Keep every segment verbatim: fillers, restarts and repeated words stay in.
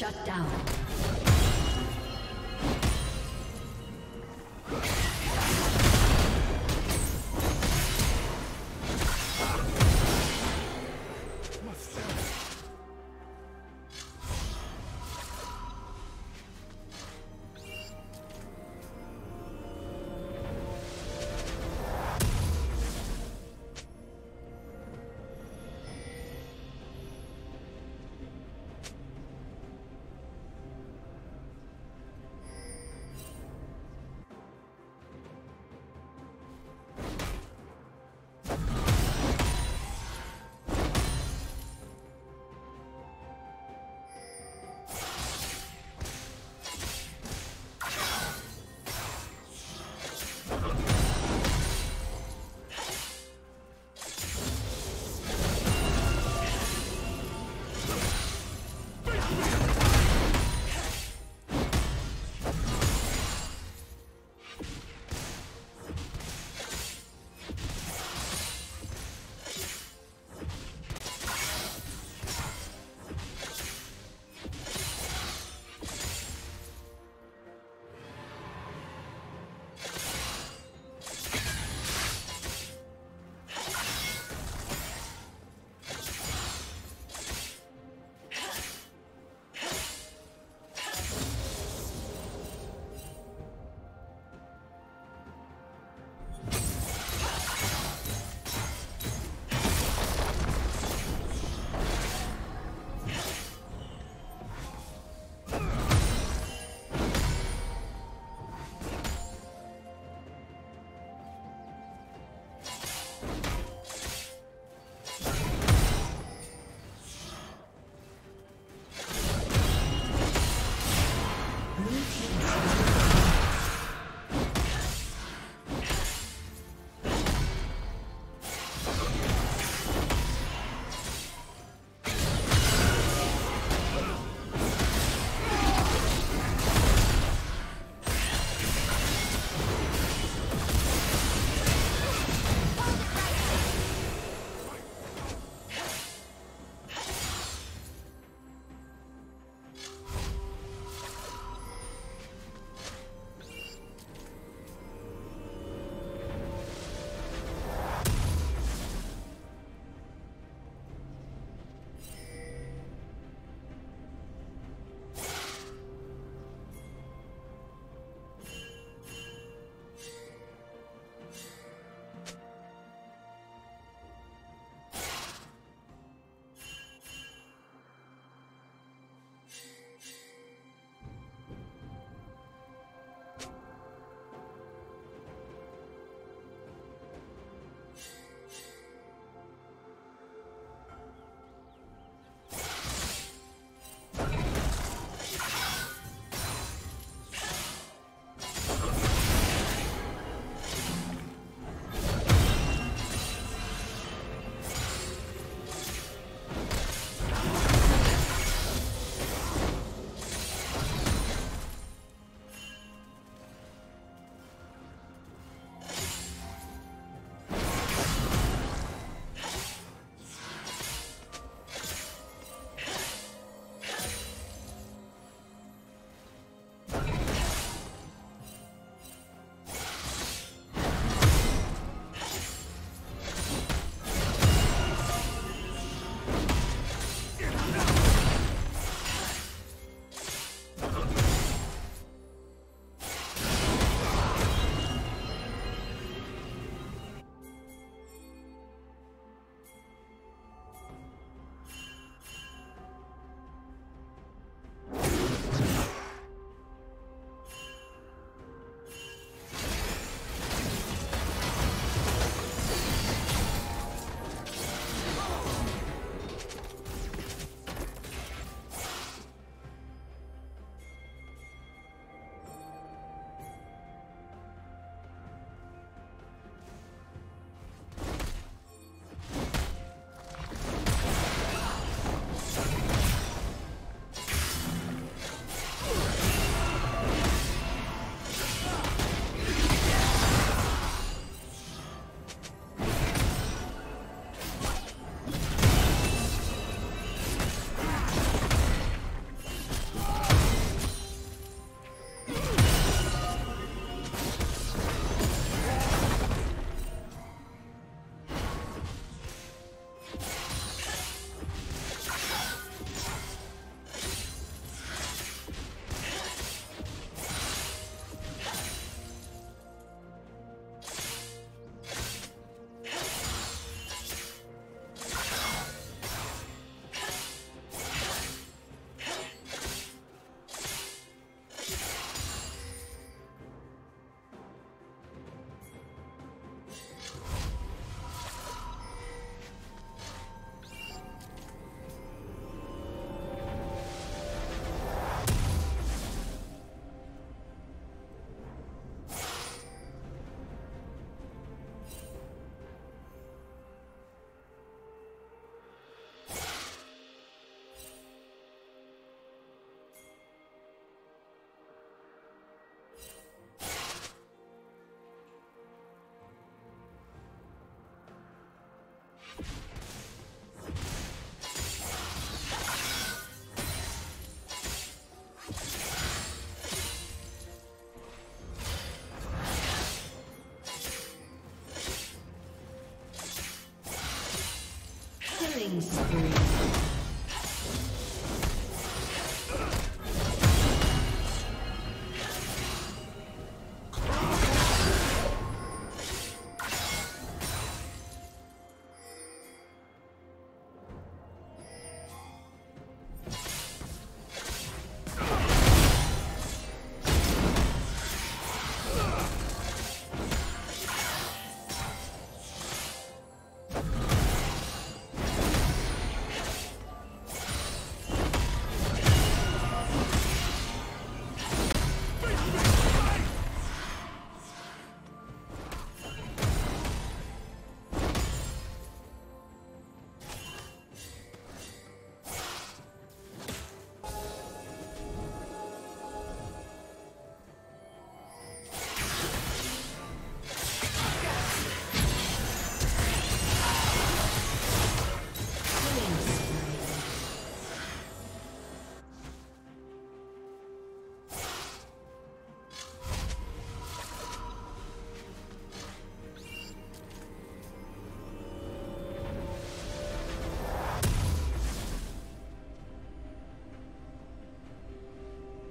Shut down.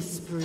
Spree.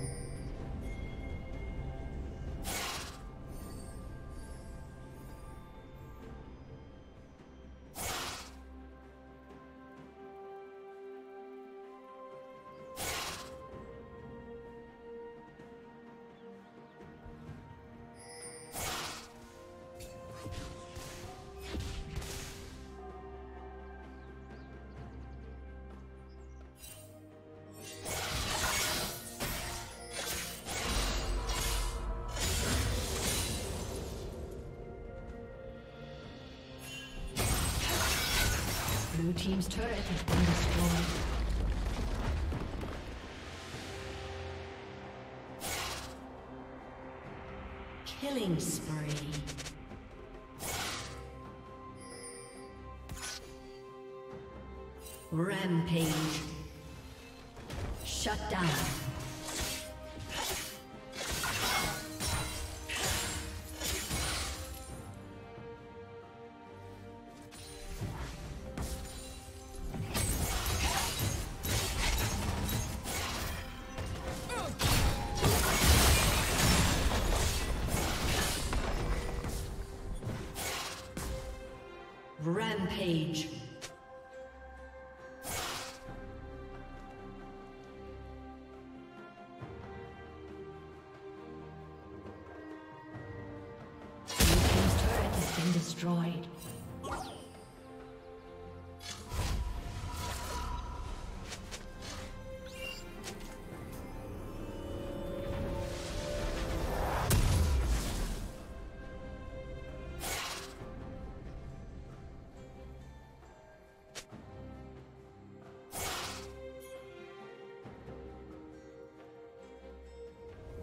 Blue team's turret has been destroyed. Killing spree. Rampage. Shut down. Rampage.